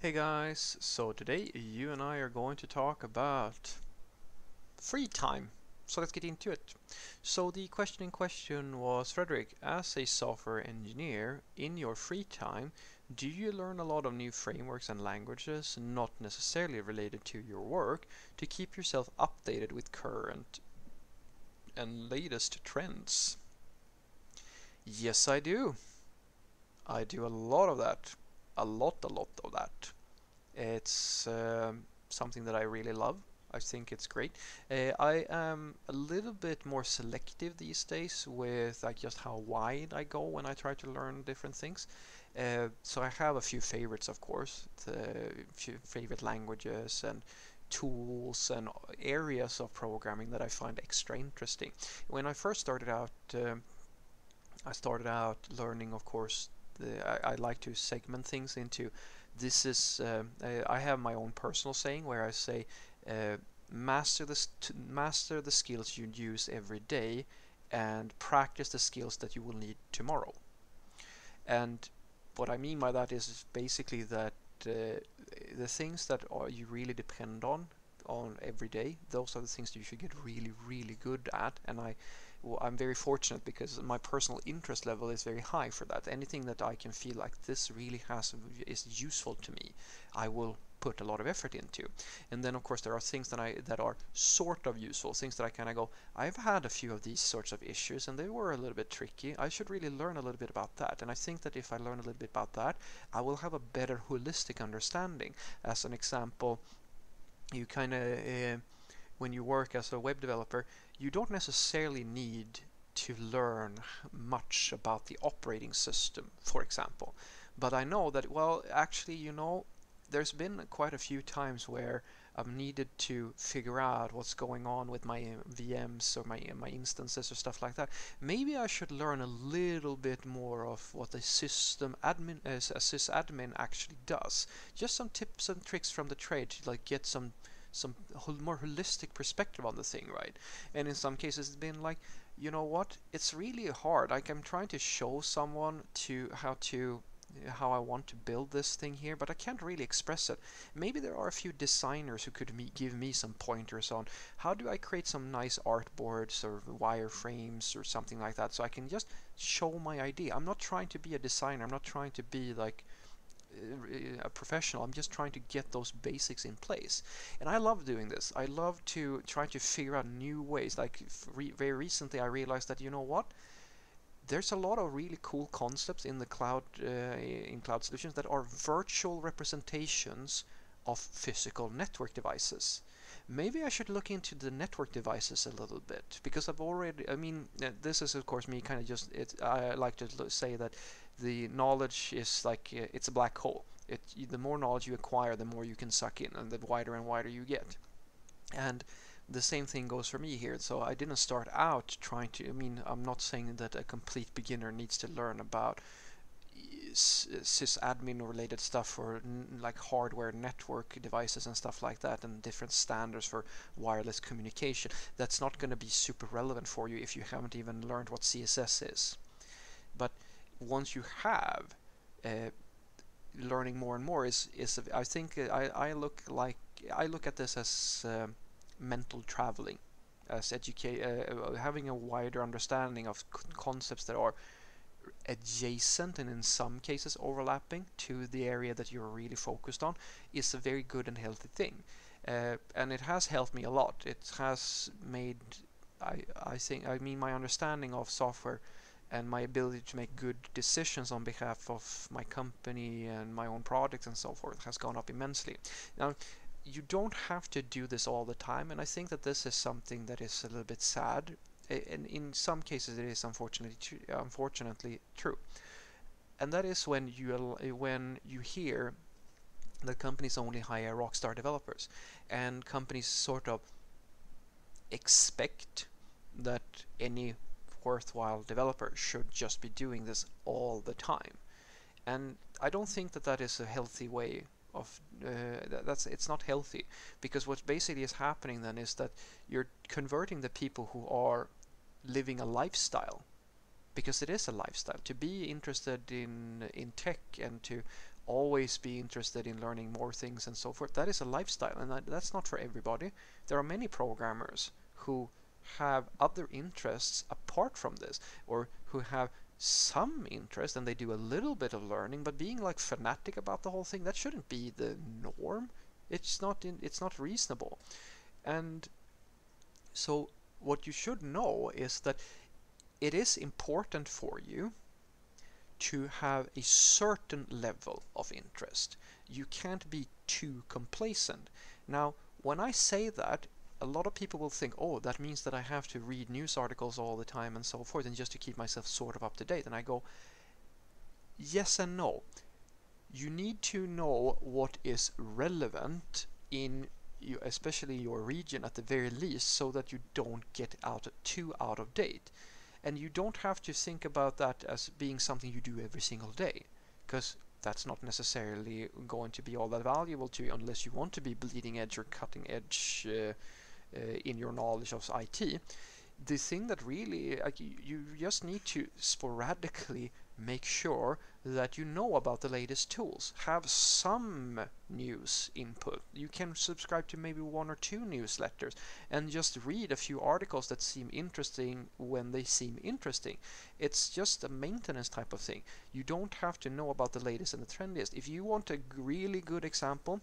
Hey guys, so today you and I are going to talk about free time. So let's get into it. So the question in question was, Fredrik, as a software engineer, in your free time, do you learn a lot of new frameworks and languages not necessarily related to your work to keep yourself updated with current and latest trends? Yes, I do. I do a lot of that. A lot of that. It's something that I really love. I think it's great. I am a little bit more selective these days with like just how wide I go when I try to learn different things. So I have a few favorites, of course, few favorite languages and tools and areas of programming that I find extra interesting. When I first started out, I started out learning, of course, I like to segment things into this is I have my own personal saying where I say master the skills you use every day and practice the skills that you will need tomorrow. And what I mean by that is basically that the things that you really depend on every day, those are the things that you should get really good at. And I'm very fortunate because my personal interest level is very high for that. Anything that I can feel like this really is useful to me, I will put a lot of effort into. And then of course there are things that are sort of useful, things that I kind of go, I've had a few of these sorts of issues and they were a little bit tricky. I should really learn a little bit about that. And I think that if I learn a little bit about that, I will have a better holistic understanding. As an example, you kind of when you work as a web developer, you don't necessarily need to learn much about the operating system, for example. But I know that, well, actually, you know, there's been quite a few times where I've needed to figure out what's going on with my VMs or my instances or stuff like that. Maybe I should learn a little bit more of what the system admin, a sysadmin actually does. Just some tips and tricks from the trade to like get some more holistic perspective on the thing, right? And in some cases it's been like, you know what, it's really hard. Like I'm trying to show someone how I want to build this thing here, but I can't really express it. Maybe there are a few designers who could give me some pointers on how do I create some nice artboards or wireframes or something like that, so I can just show my idea. I'm not trying to be a designer, I'm not trying to be like a professional, I'm just trying to get those basics in place. And I love doing this. I love to try to figure out new ways. Like very recently I realized that, you know what, there's a lot of really cool concepts in the cloud cloud solutions that are virtual representations of physical network devices. Maybe I should look into the network devices a little bit, because I've already, I mean, this is of course me kind of just, I like to say that the knowledge is like, it's a black hole. The more knowledge you acquire, the more you can suck in, and the wider and wider you get. And the same thing goes for me here. So I didn't start out trying to, I mean, I'm not saying that a complete beginner needs to learn about sysadmin related stuff or like hardware network devices and stuff like that, and different standards for wireless communication. That's not going to be super relevant for you if you haven't even learned what CSS is. But once you have, learning more and more is I think I look at this as mental traveling, as having a wider understanding of concepts that are adjacent and in some cases overlapping to the area that you're really focused on, is a very good and healthy thing. And it has helped me a lot. It has made, I mean, my understanding of software and my ability to make good decisions on behalf of my company and my own projects and so forth has gone up immensely. Now, you don't have to do this all the time, and I think that this is something that is a little bit sad, and in some cases it is unfortunately true. And that is when you hear that companies only hire rockstar developers, and companies sort of expect that any worthwhile developer should just be doing this all the time. And I don't think that that is a healthy way of it's not healthy, because what basically is happening then is that you're converting the people who are living a lifestyle, because it is a lifestyle to be interested in tech and to always be interested in learning more things and so forth. That is a lifestyle, and that's not for everybody. There are many programmers who have other interests apart from this, or who have some interest and they do a little bit of learning, but being like fanatic about the whole thing, that shouldn't be the norm. It's not reasonable. And so what you should know is that it is important for you to have a certain level of interest. You can't be too complacent. Now, when I say that, a lot of people will think, oh, that means that I have to read news articles all the time and so forth, and just to keep myself sort of up to date. And I go, yes and no. You need to know what is relevant in you, especially your region at the very least, so that you don't get too out of date. And you don't have to think about that as being something you do every single day, because that's not necessarily going to be all that valuable to you unless you want to be bleeding edge or cutting edge in your knowledge of IT. The thing that really, like, you just need to sporadically make sure that you know about the latest tools. Have some news input. You can subscribe to maybe one or two newsletters and just read a few articles that seem interesting when they seem interesting. It's just a maintenance type of thing. You don't have to know about the latest and the trendiest. If you want a really good example,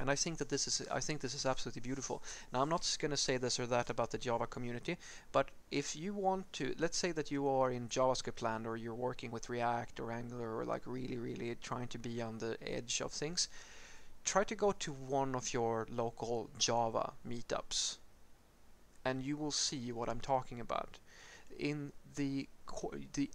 and I think this is absolutely beautiful. Now, I'm not going to say this or that about the Java community, but if you want to, let's say that you are in JavaScript land, or you're working with React or Angular, or like really trying to be on the edge of things, try to go to one of your local Java meetups, and you will see what I'm talking about. In the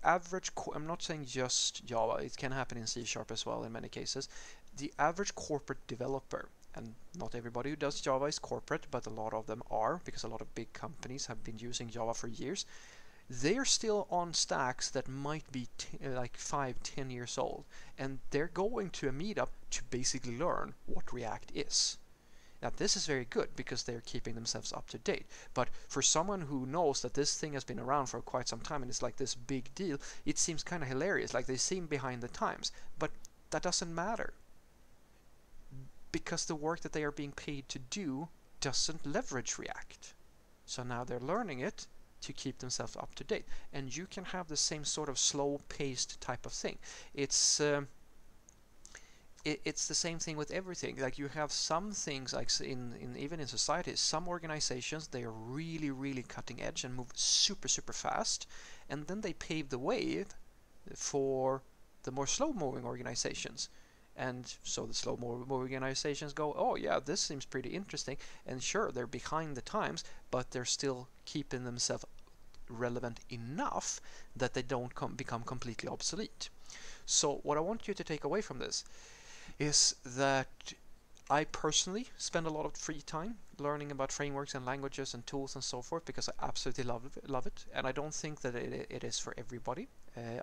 average, I'm not saying just Java, it can happen in C# as well in many cases. The average corporate developer, and not everybody who does Java is corporate, but a lot of them are, because a lot of big companies have been using Java for years. They're still on stacks that might be like 5-10 years old, and they're going to a meetup to basically learn what React is. Now, this is very good because they're keeping themselves up to date, but for someone who knows that this thing has been around for quite some time and it's like this big deal, it seems kind of hilarious, like they seem behind the times, but that doesn't matter, because the work that they are being paid to do doesn't leverage React. So now they're learning it to keep themselves up to date. And you can have the same sort of slow-paced type of thing. It's the same thing with everything. Like, you have some things, like even in society, some organizations, they are really cutting edge and move super fast, and then they pave the way for the more slow-moving organizations. And so the slow-moving organizations go, oh yeah, this seems pretty interesting, and sure, they're behind the times, but they're still keeping themselves relevant enough that they don't become completely obsolete. So what I want you to take away from this is that I personally spend a lot of free time learning about frameworks and languages and tools and so forth, because I absolutely love it, and I don't think that it is for everybody.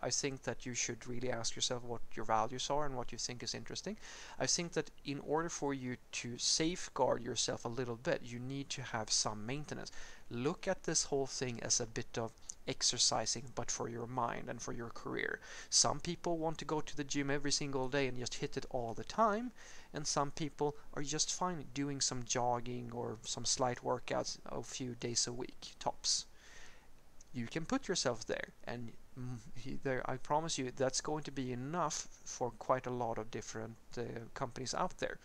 I think that you should really ask yourself what your values are and what you think is interesting. I think that in order for you to safeguard yourself a little bit, you need to have some maintenance. Look at this whole thing as a bit of exercising, but for your mind and for your career. Some people want to go to the gym every single day and just hit it all the time, and some people are just fine doing some jogging or some slight workouts a few days a week, tops. You can put yourself there, and I promise you that's going to be enough for quite a lot of different companies out there.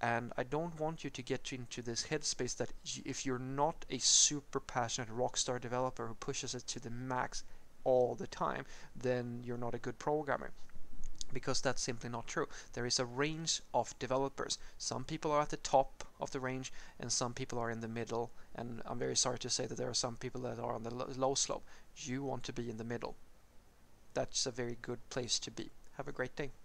And I don't want you to get into this headspace that if you're not a super passionate rockstar developer who pushes it to the max all the time, then you're not a good programmer, because that's simply not true. There is a range of developers. Some people are at the top of the range, and some people are in the middle, and I'm very sorry to say that there are some people that are on the low slope. You want to be in the middle. That's a very good place to be. Have a great day.